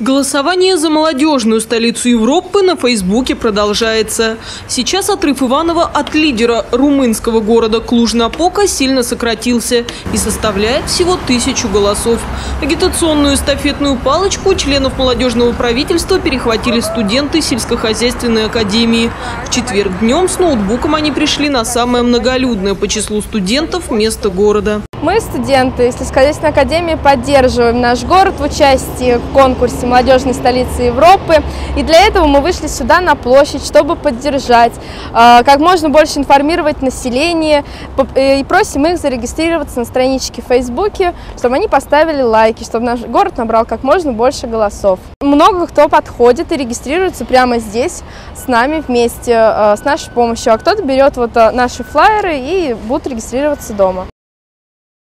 Голосование за молодежную столицу Европы на Фейсбуке продолжается. Сейчас отрыв Иванова от лидера румынского города Клуж-Напока сильно сократился и составляет всего 1000 голосов. Агитационную эстафетную палочку членов молодежного правительства перехватили студенты сельскохозяйственной академии. В четверг днем с ноутбуком они пришли на самое многолюдное по числу студентов место города. Мы, студенты сельскохозяйственной академии, поддерживаем наш город в участии в конкурсе «Молодежной столицы Европы». И для этого мы вышли сюда на площадь, чтобы поддержать, как можно больше информировать население. И просим их зарегистрироваться на страничке в Фейсбуке, чтобы они поставили лайки, чтобы наш город набрал как можно больше голосов. Много кто подходит и регистрируется прямо здесь с нами вместе, с нашей помощью. А кто-то берет вот наши флаеры и будут регистрироваться дома.